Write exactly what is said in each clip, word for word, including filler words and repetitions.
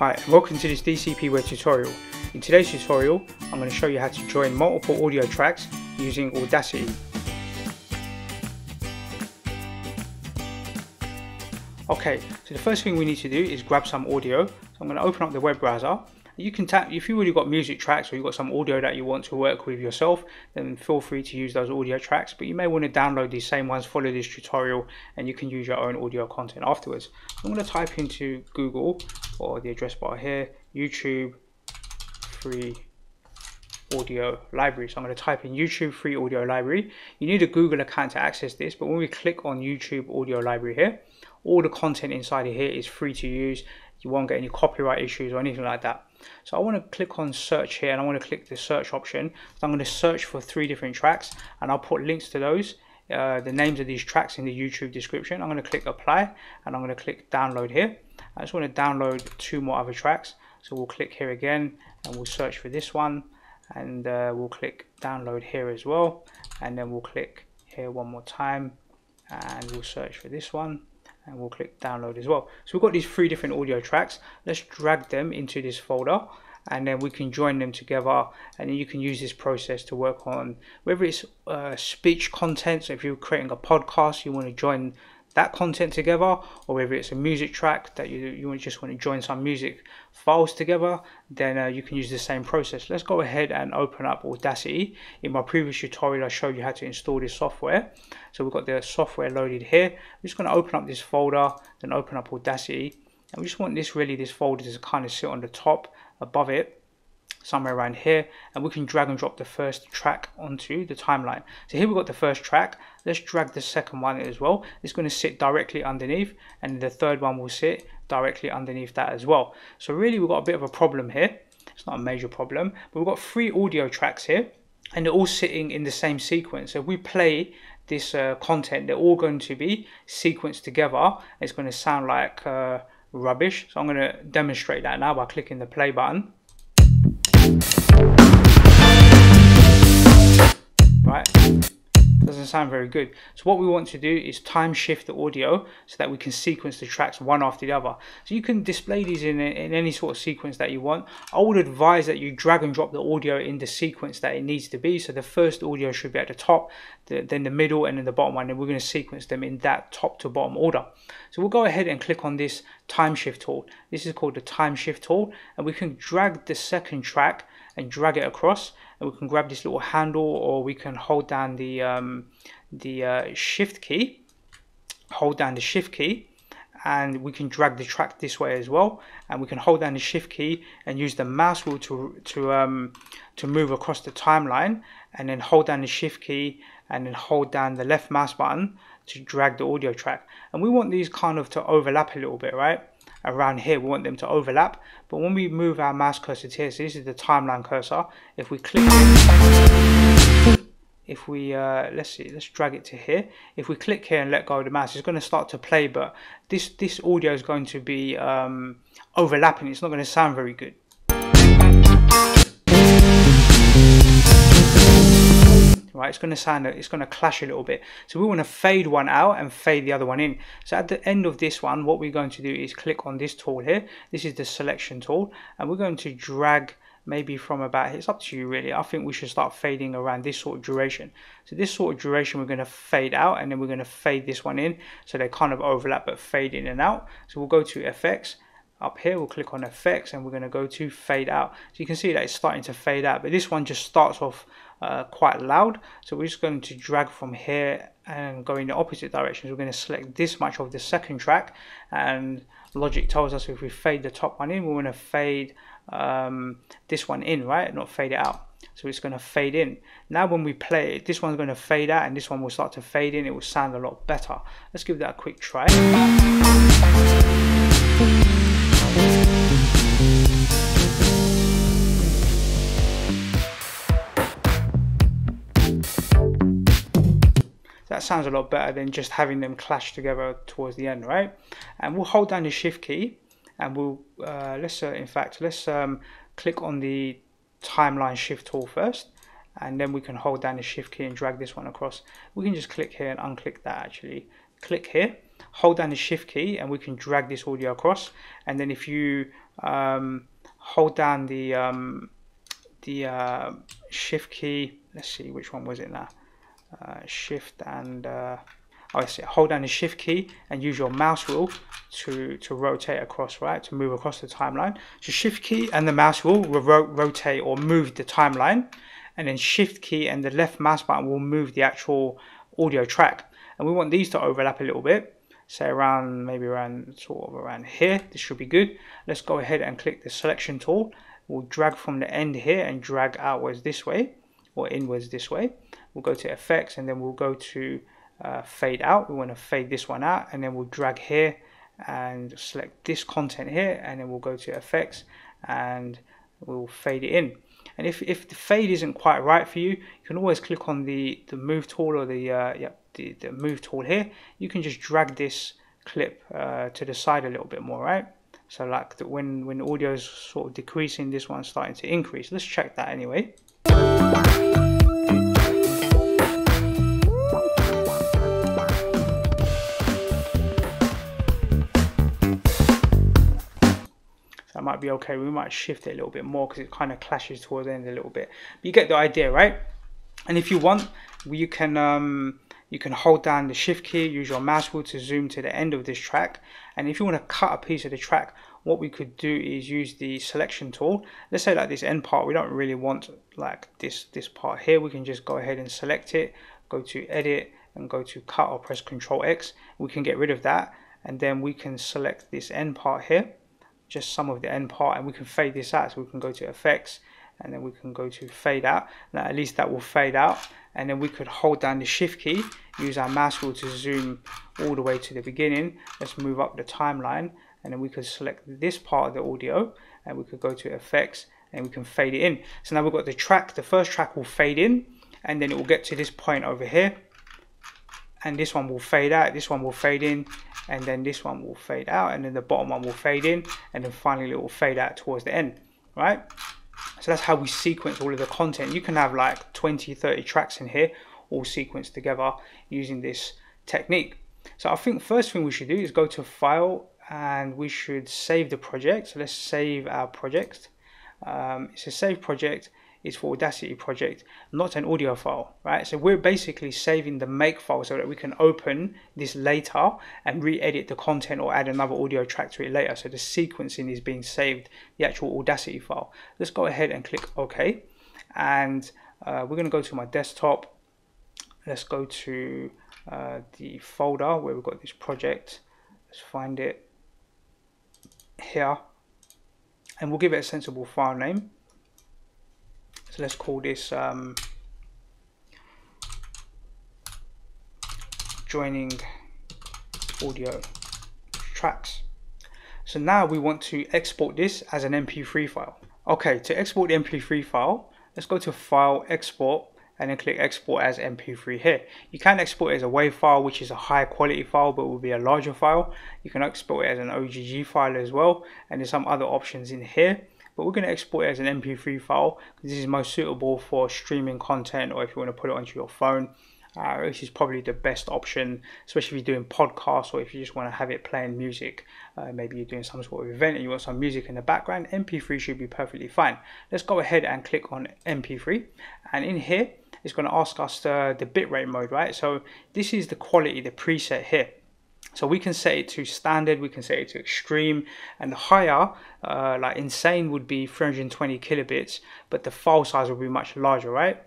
Hi and welcome to this D C P Web tutorial. In today's tutorial I'm going to show you how to join multiple audio tracks using Audacity. Okay, so the first thing we need to do is grab some audio. So I'm going to open up the web browser. You can tap, if you've already got music tracks or you've got some audio that you want to work with yourself, then feel free to use those audio tracks, but you may want to download these same ones, follow this tutorial, and you can use your own audio content afterwards. I'm going to type into Google, or the address bar here, YouTube free audio library. So I'm going to type in YouTube free audio library. You need a Google account to access this, but when we click on YouTube audio library here, all the content inside of here is free to use. You won't get any copyright issues or anything like that. So I want to click on search here, and I want to click the search option. So I'm going to search for three different tracks, and I'll put links to those, uh, the names of these tracks in the YouTube description. I'm going to click apply, and I'm going to click download here. I just want to download two more other tracks. So we'll click here again, and we'll search for this one, and uh, we'll click download here as well. And then we'll click here one more time, and we'll search for this one. And we'll click download as well. So we've got these three different audio tracks. Let's drag them into this folder, and then we can join them together, and then you can use this process to work on whether it's uh, speech content. So if you're creating a podcast, you want to join that content together, or whether it's a music track that you, you just want to join some music files together, then uh, you can use the same process. Let's go ahead and open up Audacity. In my previous tutorial I showed you how to install this software. So we've got the software loaded here. I'm just going to open up this folder, then open up Audacity, and we just want this really this folder to kind of sit on the top above it, somewhere around here, and we can drag and drop the first track onto the timeline. So here we've got the first track. Let's drag the second one as well. It's going to sit directly underneath, and the third one will sit directly underneath that as well. So really we've got a bit of a problem here. It's not a major problem, but we've got three audio tracks here, and they're all sitting in the same sequence. So if we play this uh, content, they're all going to be sequenced together. It's going to sound like uh, rubbish. So I'm going to demonstrate that now by clicking the play button. Right, doesn't sound very good. So what we want to do is time shift the audio so that we can sequence the tracks one after the other. So you can display these in, in any sort of sequence that you want. I would advise that you drag and drop the audio in the sequence that it needs to be. So the first audio should be at the top, the, then the middle, and then the bottom one, and we're going to sequence them in that top to bottom order. So we'll go ahead and click on this time shift tool. This is called the time shift tool, and we can drag the second track and drag it across, and we can grab this little handle, or we can hold down the um, the uh, shift key, hold down the shift key, and we can drag the track this way as well, and we can hold down the shift key and use the mouse wheel to to um, to move across the timeline, and then hold down the shift key and then hold down the left mouse button to drag the audio track. And we want these kind of to overlap a little bit, right? Around here we want them to overlap, but when we move our mouse cursor to here, so this is the timeline cursor, if we click if we uh, let's see, let's drag it to here. If we click here and let go of the mouse, it's going to start to play, but this this audio is going to be um, overlapping. It's not going to sound very good. Right, it's going to sound, it's going to clash a little bit. So we want to fade one out and fade the other one in. So at the end of this one, what we're going to do is click on this tool here. This is the selection tool, and we're going to drag maybe from about here. It's up to you really. I think we should start fading around this sort of duration. So this sort of duration we're going to fade out, and then we're going to fade this one in, so they kind of overlap but fade in and out. So we'll go to F X. Up here we'll click on effects, and we're going to go to fade out. So you can see that it's starting to fade out, but this one just starts off uh, quite loud. So we're just going to drag from here and go in the opposite direction. So we're going to select this much of the second track, and logic tells us if we fade the top one in, we want to fade um, this one in, right, not fade it out. So it's going to fade in. Now when we play it, this one's going to fade out and this one will start to fade in. It will sound a lot better. Let's give that a quick try. That sounds a lot better than just having them clash together towards the end, right? And we'll hold down the shift key, and we'll uh, let's uh, in fact let's um, click on the timeline shift tool first, and then we can hold down the shift key and drag this one across. We can just click here and unclick that. Actually click here, hold down the shift key and we can drag this audio across. And then if you um, hold down the um, the uh, shift key, let's see, which one was it now? Uh, shift and uh, oh, let's see, hold down the shift key and use your mouse wheel to to rotate across, right, to move across the timeline. So shift key and the mouse wheel will ro rotate or move the timeline, and then shift key and the left mouse button will move the actual audio track. And we want these to overlap a little bit, say around, maybe around sort of around here. This should be good. Let's go ahead and click the selection tool. We'll drag from the end here and drag outwards this way, or inwards this way. We'll go to effects and then we'll go to uh, fade out. We want to fade this one out, and then we'll drag here and select this content here, and then we'll go to effects and we'll fade it in. And if, if the fade isn't quite right for you, you can always click on the, the move tool, or the, uh, yep, the, the move tool here. You can just drag this clip uh, to the side a little bit more, right? So like the, when, when audio is sort of decreasing, this one's starting to increase. Let's check that anyway. That might be okay. We might shift it a little bit more because it kind of clashes towards the end a little bit. But you get the idea, right? And if you want, you can um, you can hold down the shift key, use your mouse wheel to zoom to the end of this track. And if you want to cut a piece of the track, what we could do is use the selection tool. Let's say like this end part, we don't really want like this this part here. We can just go ahead and select it, go to edit and go to cut, or press Control X. We can get rid of that, and then we can select this end part here, just some of the end part, and we can fade this out. So we can go to effects and then we can go to fade out. Now at least that will fade out, and then we could hold down the shift key, use our mouse wheel to zoom all the way to the beginning. Let's move up the timeline, and then we could select this part of the audio and we could go to effects and we can fade it in. So now we've got the track, the first track will fade in, and then it will get to this point over here, and this one will fade out, this one will fade in, and then this one will fade out, and then the bottom one will fade in, and then finally it will fade out towards the end, right? So that's how we sequence all of the content. You can have like twenty, thirty tracks in here, all sequenced together using this technique. So I think first thing we should do is go to File, and we should save the project. So let's save our project. Um, it's a save project. It's for Audacity project, not an audio file, right? So we're basically saving the make file so that we can open this later and re-edit the content or add another audio track to it later. So the sequencing is being saved, the actual Audacity file. Let's go ahead and click OK. And uh, we're gonna go to my desktop. Let's go to uh, the folder where we've got this project. Let's find it here. And we'll give it a sensible file name. So let's call this um, joining audio tracks. So now we want to export this as an M P three file. Okay, to export the M P three file, let's go to File, Export, and then click Export as M P three here. You can export it as a WAV file, which is a high quality file, but will be a larger file. You can export it as an O G G file as well, and there's some other options in here. But we're going to export it as an M P three file because this is most suitable for streaming content, or if you want to put it onto your phone. Uh, this is probably the best option, especially if you're doing podcasts, or if you just want to have it playing music. Uh, maybe you're doing some sort of event and you want some music in the background. M P three should be perfectly fine. Let's go ahead and click on M P three, and in here it's going to ask us the, the bitrate mode, right? So this is the quality, the preset here. So we can set it to standard, we can set it to extreme, and the higher, uh, like insane, would be three hundred twenty kilobits, but the file size will be much larger, right?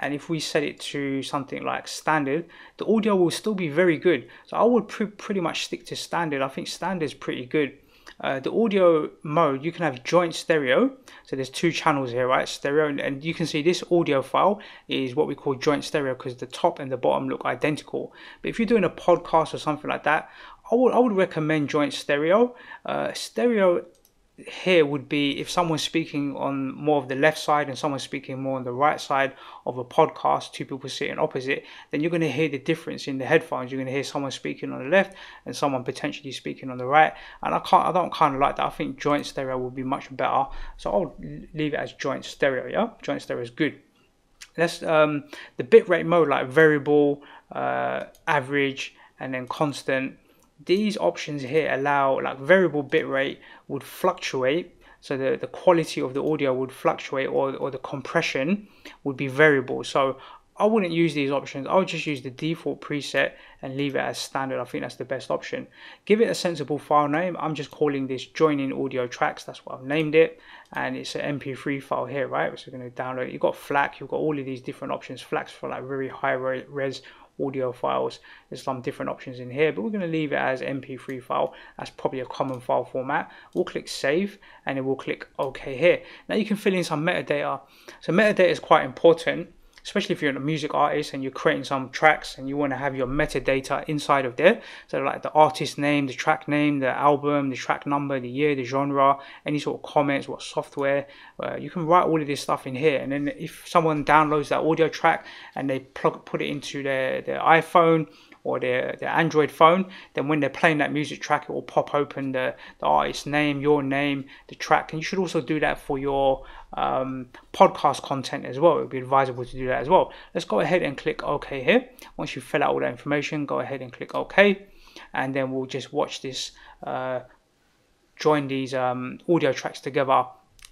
And if we set it to something like standard, the audio will still be very good. So I would pr pretty much stick to standard. I think standard is pretty good. Uh, the audio mode, you can have joint stereo, so there's two channels here, right? Stereo, and, and you can see this audio file is what we call joint stereo because the top and the bottom look identical. But if you're doing a podcast or something like that, I would, I would recommend joint stereo. Uh, stereo here would be if someone's speaking on more of the left side and someone's speaking more on the right side of a podcast, two people sitting opposite, then you're going to hear the difference in the headphones. You're going to hear someone speaking on the left and someone potentially speaking on the right, and I can't I don't kind of like that. I think joint stereo would be much better, so I'll leave it as joint stereo. Yeah, joint stereo is good. Let's um the bitrate mode, like variable, uh average, and then constant. these options here allow, like, variable bitrate would fluctuate, so the, the quality of the audio would fluctuate, or, or the compression would be variable. So I wouldn't use these options. I would just use the default preset and leave it as standard. I think that's the best option. Give it a sensible file name. I'm just calling this joining audio tracks. That's what I've named it. And it's an M P three file here, right? Which we're going to download. You've got FLAC. You've got all of these different options. FLAC's for like very high res audio files. There's some different options in here, but we're going to leave it as M P three file. That's probably a common file format. We'll click save, and then we'll click OK here. Now you can fill in some metadata. So metadata is quite important, especially if you're a music artist and you're creating some tracks and you want to have your metadata inside of there. So like the artist name, the track name, the album, the track number, the year, the genre, any sort of comments, what software, uh, you can write all of this stuff in here. And then if someone downloads that audio track and they plug, put it into their, their iPhone or their, their Android phone, then when they're playing that music track, it will pop open the, the artist's name, your name, the track. And you should also do that for your um, podcast content as well. It would be advisable to do that as well. Let's go ahead and click OK here. Once you fill out all that information, go ahead and click OK. And then we'll just watch this, uh, join these um, audio tracks together.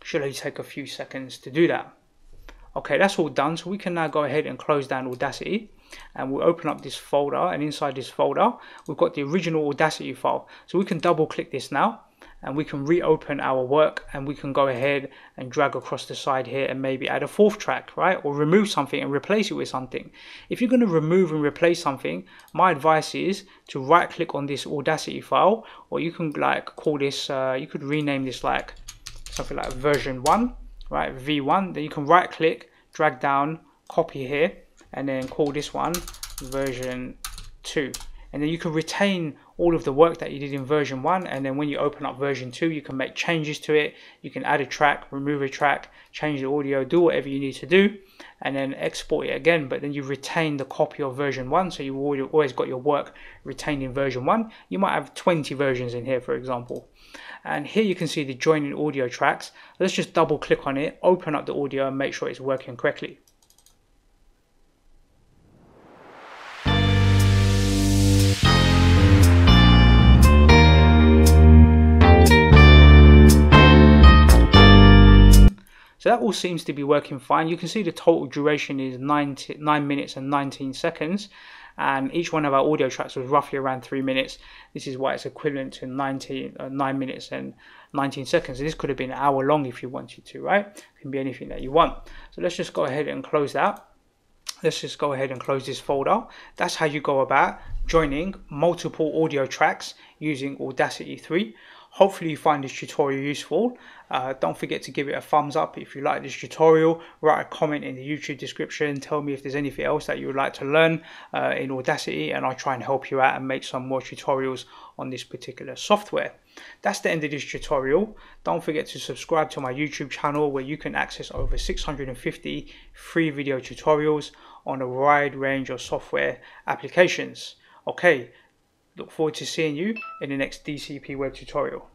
Should only take a few seconds to do that. Okay, that's all done. So we can now go ahead and close down Audacity, and we'll open up this folder, and inside this folder we've got the original Audacity file. So we can double click this now, and we can reopen our work, and we can go ahead and drag across the side here and maybe add a fourth track, right? Or remove something and replace it with something. If you're going to remove and replace something, my advice is to right click on this Audacity file, or you can like call this, uh, you could rename this like something like version one, right? V one. Then you can right click, drag down, copy here, and then call this one version two. And then you can retain all of the work that you did in version one, and then when you open up version two, you can make changes to it. You can add a track, remove a track, change the audio, do whatever you need to do, and then export it again. But then you retain the copy of version one, so you've always got your work retained in version one. You might have twenty versions in here, for example. And here you can see the joining audio tracks. Let's just double click on it, open up the audio, and make sure it's working correctly. So that all seems to be working fine. You can see the total duration is nine minutes and nineteen seconds, and each one of our audio tracks was roughly around three minutes. This is why it's equivalent to nine minutes and nineteen seconds. This could have been an hour long if you wanted to, right? It can be anything that you want. So let's just go ahead and close that. Let's just go ahead and close this folder. That's how you go about joining multiple audio tracks using Audacity three. Hopefully you find this tutorial useful. Uh, don't forget to give it a thumbs up if you like this tutorial. Write a comment in the YouTube description. Tell me if there's anything else that you would like to learn uh, in Audacity, and I'll try and help you out and make some more tutorials on this particular software. That's the end of this tutorial. Don't forget to subscribe to my YouTube channel, where you can access over six hundred fifty free video tutorials on a wide range of software applications. Okay. Look forward to seeing you in the next D C P web tutorial.